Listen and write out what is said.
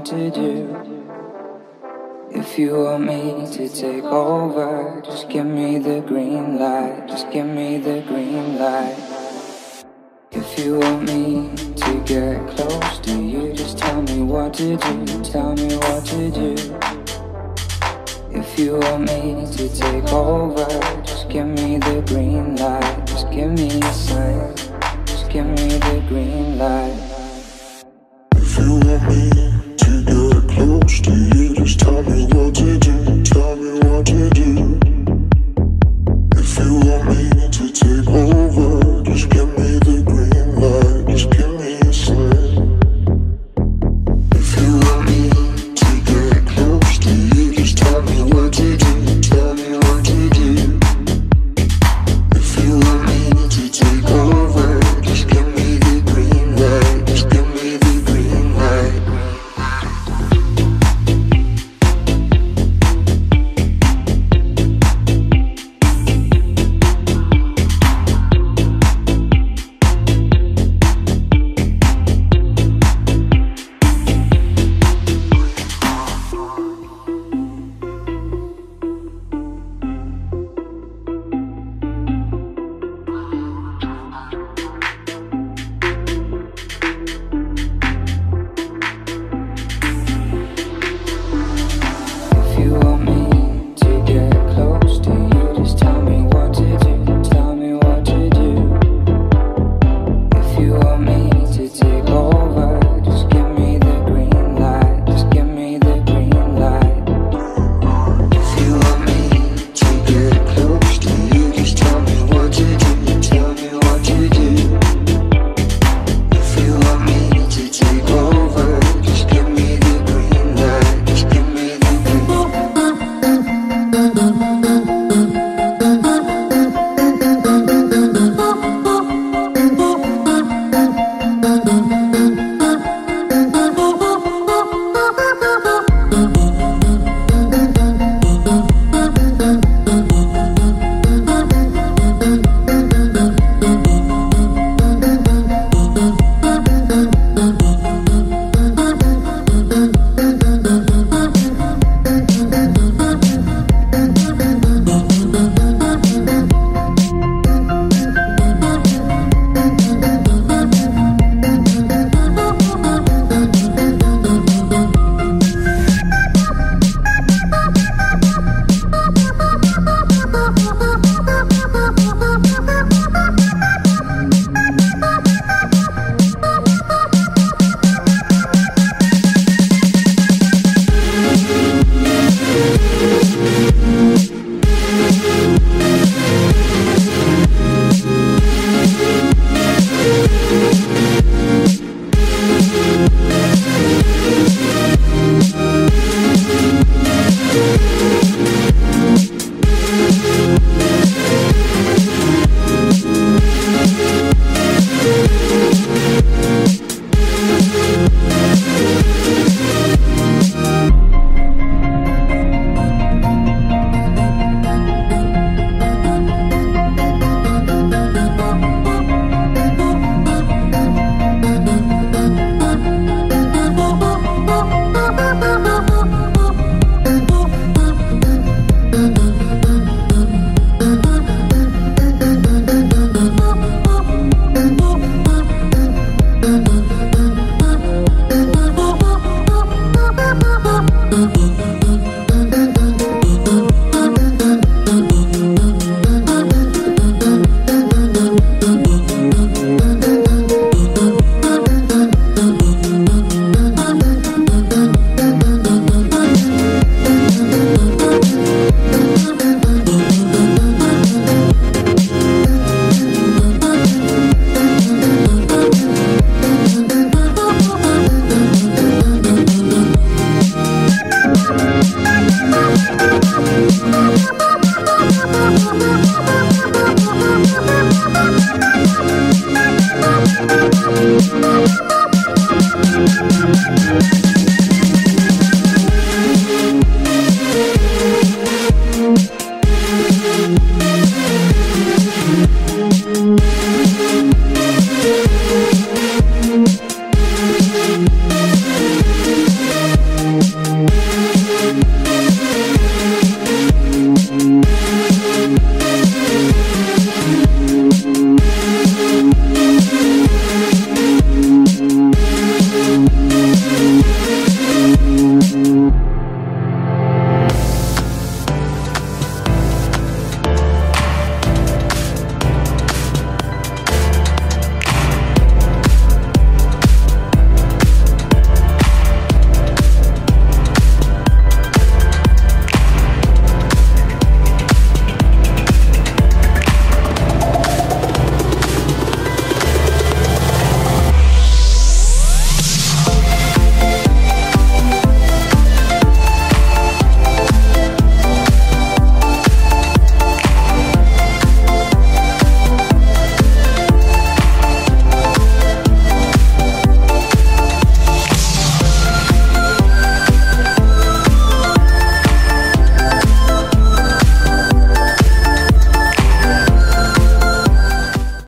what to do. If you want me to take over, just give me the green light, just give me the green light. If you want me to get close to you, just tell me what to do, tell me what to do. If you want me to take over, just give me the green light, just give me a sign, just give me the green light. If you want me to get close to you, just tell me what